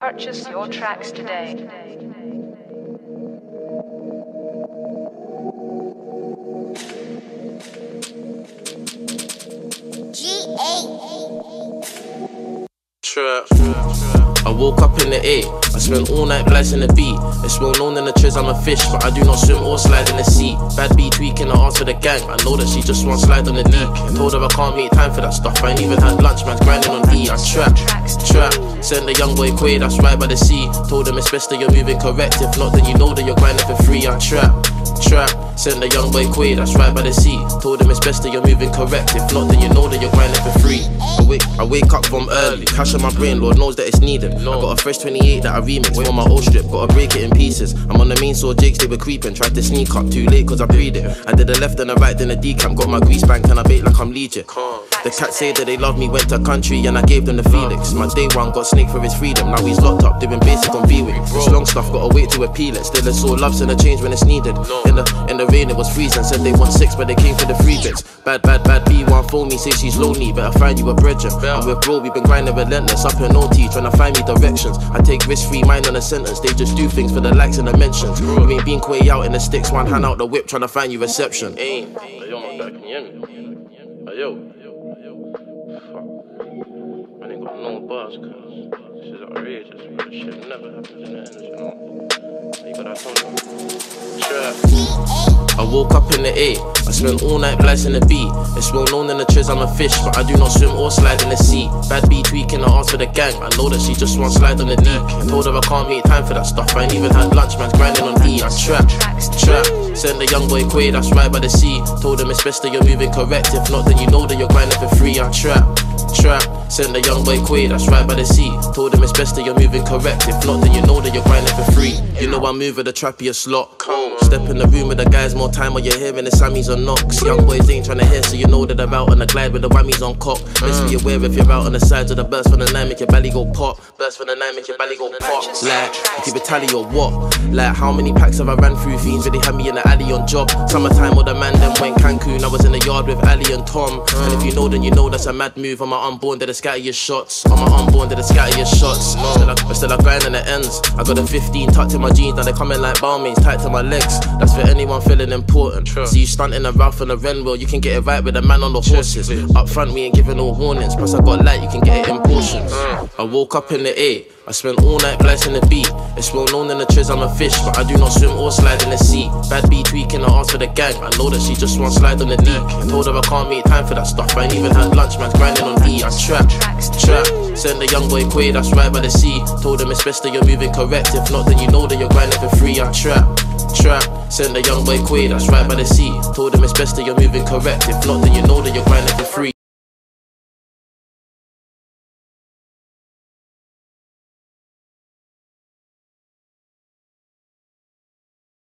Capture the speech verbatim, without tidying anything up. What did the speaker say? Purchase your tracks today. I woke up in the eight, I spent all night blasting the beat. It's well known in the trees I'm a fish, but I do not swim or slide in the sea. Bad B tweaking, I asked for the gang, I know that she just wants slide on the knee. I told her I can't make time for that stuff, I ain't even had lunch, man's grinding on E. I trap, trap, sent the young boy Quay, that's right by the sea. Told him it's best that you're moving correct, if not then you know that you're grinding for free. I trap, trap, sent the young boy Quay, that's right by the sea. Told him it's best that you're moving correct, if not then you know that you're grinding for free. I wake, I wake up from early, cash in my brain, Lord knows that it's needed. I got a fresh twenty-eight that I remix on my old strip, gotta break it in pieces. I'm on the main, saw Jakes, they were creeping. Tried to sneak up, too late cause I breed it. I did a left and a right, then a decamp. Got my grease bank and I bait like I'm Legion. The cats say that they love me, went to country and I gave them the Felix. My day one got snaked for his freedom, now he's locked up doing basic on V-Wick. This long stuff, gotta wait to appeal it. Still it's all love's in a change when it's needed. In the, in the rain it was freezing, said they want six but they came for the free bits. Bad, bad, bad B one phone me, say she's lonely, better find you a brethren. And with bro, we've been grinding relentless, up in O T, trying to find me directions. I take risk-free mind on a sentence, they just do things for the likes and the mentions. We ain't been quay out in the sticks, one hand out the whip, trying to find you reception. Hey, yo, my guy, can you hear me? Hey, yo, fuck. I ain't got no bars, cause this is outrageous, but shit never happens in the end, you know? You got that phone, sure. I woke up in the eight, I spent all night blasting the beat. It's well known in the trees I'm a fish, but I do not swim or slide in the sea. Bad B tweaking, I asked for the gang, I know that she just wants slide on the knee. I told her I can't make time for that stuff, I ain't even had lunch, man's grinding on E. I trap, trap, sent the young boy Quay, that's right by the sea. Told him it's best that you're moving correct, if not then you know that you're grinding for free. I trap, trap, sent the young boy Quay, that's right by the sea. Told him it's best that you're moving correct, if not then you know that you're grinding for free. You know I move with the trappiest lot. Step in the room with the guys, more time when you're hearing the Sammys on knocks. Young boys ain't tryna hear, so you know that I'm out on the glide with the whammies on cock. Best be aware if you're out on the sides of the burst from the nine, make your belly go pop. Burst from the nine, make your belly go pop. Like, I keep a tally or what? Like, how many packs have I ran through? Fiends really had me in the alley on job. Summertime or the man then went Cancun, I was in the yard with Ali and Tom. And if you know, then you know that's a mad move. On my unborn, did I scatter your shots? On my unborn, did I scatter your shots? Still I, still I grind in the ends. I got a fifteen tucked in my jeans, now they coming like barmaids, tight to my legs. That's for anyone feeling important. True. See you stunting a Ralph and a Renwell, you can get it right with a man on the horses. Up front we ain't giving no warnings, plus I got light, you can get it in portions. uh. I woke up in the eight, I spent all night blasting the beat. It's well known in the trees I'm a fish, but I do not swim or slide in the sea. Bad B tweaking, I asked for the gang, I know that she just wants slide on the knee. I told her I can't make time for that stuff, I ain't even had lunch, man's grinding on E. I trap, trap, sent the young boy Quay, that's right by the sea. Told him it's best that you're moving correct, if not then you know that you're grinding for free. I trap, trap, sent the young boy Quay, that's right by the sea. Told him it's best that you're moving correct, if not then you know that you're grinding for free.